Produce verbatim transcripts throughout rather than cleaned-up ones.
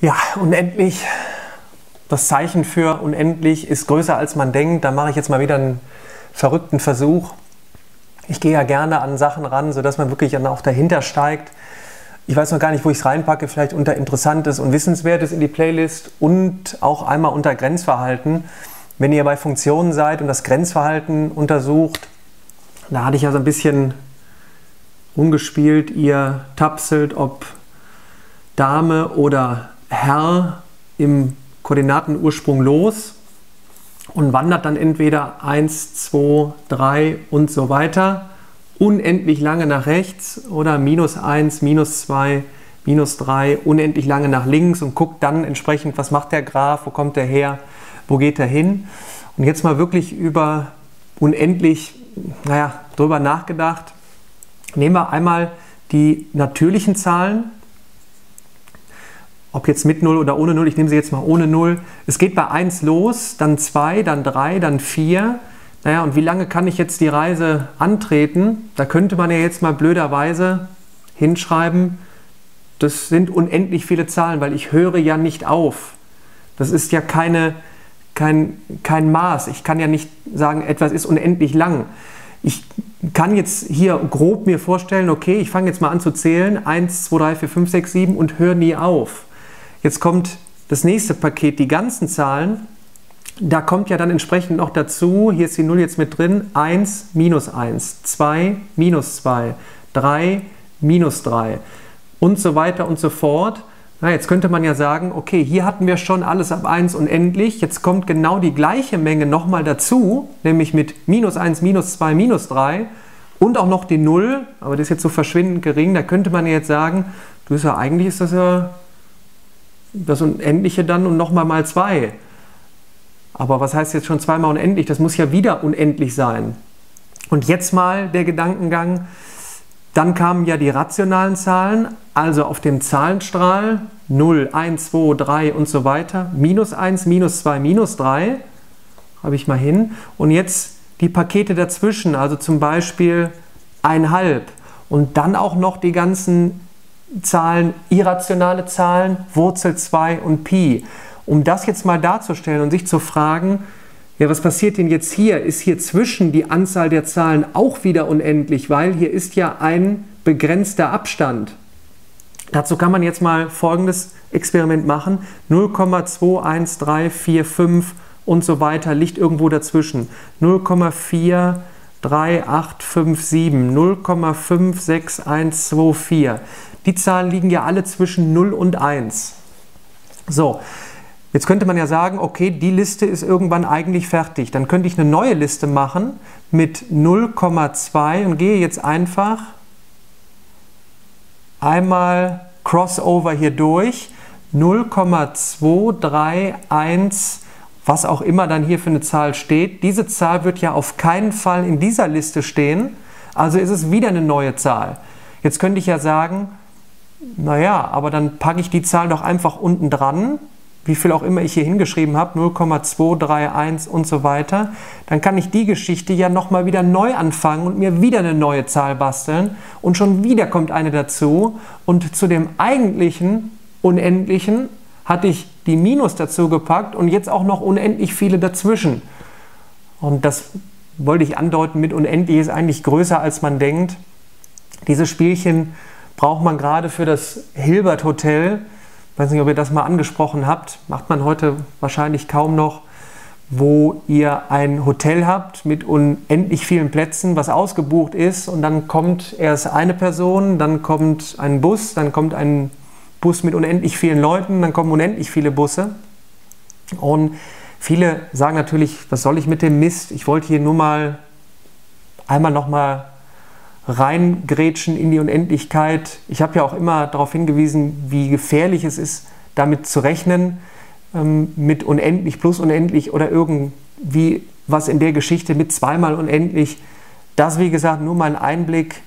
Ja, unendlich, das Zeichen für unendlich ist größer als man denkt. Da mache ich jetzt mal wieder einen verrückten Versuch. Ich gehe ja gerne an Sachen ran, sodass man wirklich dann auch dahinter steigt. Ich weiß noch gar nicht, wo ich es reinpacke, vielleicht unter Interessantes und Wissenswertes in die Playlist und auch einmal unter Grenzverhalten. Wenn ihr bei Funktionen seid und das Grenzverhalten untersucht, da hatte ich ja so ein bisschen rumgespielt, ihr tapselt, ob Dame oder Herr im Koordinatenursprung los und wandert dann entweder eins, zwei, drei und so weiter unendlich lange nach rechts oder minus eins, minus zwei, minus drei unendlich lange nach links und guckt dann entsprechend, was macht der Graph, wo kommt der her, wo geht der hin. Und jetzt mal wirklich über unendlich, naja, drüber nachgedacht. Nehmen wir einmal die natürlichen Zahlen, ob jetzt mit null oder ohne null, ich nehme sie jetzt mal ohne null. Es geht bei eins los, dann zwei, dann drei, dann vier. Naja, und wie lange kann ich jetzt die Reise antreten? Da könnte man ja jetzt mal blöderweise hinschreiben, das sind unendlich viele Zahlen, weil ich höre ja nicht auf. Das ist ja keine, kein, kein Maß. Ich kann ja nicht sagen, etwas ist unendlich lang. Ich kann jetzt hier grob mir vorstellen, okay, ich fange jetzt mal an zu zählen, eins, zwei, drei, vier, fünf, sechs, sieben und höre nie auf. Jetzt kommt das nächste Paket, die ganzen Zahlen. Da kommt ja dann entsprechend noch dazu, hier ist die null jetzt mit drin, eins, minus eins, zwei, minus zwei, drei, minus drei und so weiter und so fort. Na, jetzt könnte man ja sagen, okay, hier hatten wir schon alles ab eins unendlich, jetzt kommt genau die gleiche Menge nochmal dazu, nämlich mit minus eins, minus zwei, minus drei und auch noch die null, aber das ist jetzt so verschwindend gering, da könnte man jetzt sagen, du bist ja, eigentlich ist das ja das Unendliche dann und nochmal mal zwei. Aber was heißt jetzt schon zweimal unendlich? Das muss ja wieder unendlich sein. Und jetzt mal der Gedankengang, dann kamen ja die rationalen Zahlen, also auf dem Zahlenstrahl null, eins, zwei, drei und so weiter, minus eins, minus zwei, minus drei, habe ich mal hin. Und jetzt die Pakete dazwischen, also zum Beispiel eins Komma fünf und dann auch noch die ganzen Zahlen, irrationale Zahlen, Wurzel zwei und Pi. Um das jetzt mal darzustellen und sich zu fragen, ja, was passiert denn jetzt hier? Ist hier zwischen die Anzahl der Zahlen auch wieder unendlich, weil hier ist ja ein begrenzter Abstand. Dazu kann man jetzt mal folgendes Experiment machen. null Komma zwei eins drei vier fünf und so weiter liegt irgendwo dazwischen. null Komma vier drei acht fünf sieben, null Komma fünf sechs eins zwei vier. Die Zahlen liegen ja alle zwischen null und eins. So. Jetzt könnte man ja sagen, okay, die Liste ist irgendwann eigentlich fertig. Dann könnte ich eine neue Liste machen mit null Komma zwei und gehe jetzt einfach einmal Crossover hier durch. null Komma zwei drei eins, was auch immer dann hier für eine Zahl steht. Diese Zahl wird ja auf keinen Fall in dieser Liste stehen, also ist es wieder eine neue Zahl. Jetzt könnte ich ja sagen, naja, aber dann packe ich die Zahl doch einfach unten dran, wie viel auch immer ich hier hingeschrieben habe, null Komma zwei drei eins und so weiter, dann kann ich die Geschichte ja nochmal wieder neu anfangen und mir wieder eine neue Zahl basteln und schon wieder kommt eine dazu und zu dem eigentlichen Unendlichen hatte ich die Minus dazu gepackt und jetzt auch noch unendlich viele dazwischen. Und das wollte ich andeuten mit unendlich ist eigentlich größer als man denkt. Dieses Spielchen braucht man gerade für das Hilbert Hotel. Ich weiß nicht, ob ihr das mal angesprochen habt, macht man heute wahrscheinlich kaum noch, wo ihr ein Hotel habt mit unendlich vielen Plätzen, was ausgebucht ist und dann kommt erst eine Person, dann kommt ein Bus, dann kommt ein Bus mit unendlich vielen Leuten, dann kommen unendlich viele Busse und viele sagen natürlich, was soll ich mit dem Mist, ich wollte hier nur mal einmal noch mal reingrätschen in die Unendlichkeit. Ich habe ja auch immer darauf hingewiesen, wie gefährlich es ist, damit zu rechnen, ähm, mit unendlich plus unendlich oder irgendwie was in der Geschichte mit zweimal unendlich. Das, wie gesagt, nur mal ein Einblick.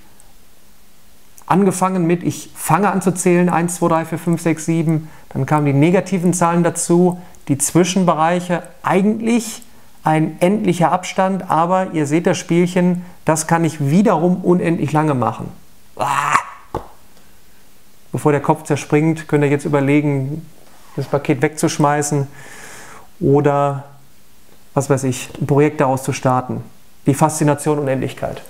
Angefangen mit, ich fange an zu zählen, eins, zwei, drei, vier, fünf, sechs, sieben, dann kamen die negativen Zahlen dazu, die Zwischenbereiche, eigentlich ein endlicher Abstand, aber ihr seht das Spielchen, das kann ich wiederum unendlich lange machen. Bevor der Kopf zerspringt, könnt ihr jetzt überlegen, das Paket wegzuschmeißen oder, was weiß ich, ein Projekt daraus zu starten. Die Faszination Unendlichkeit.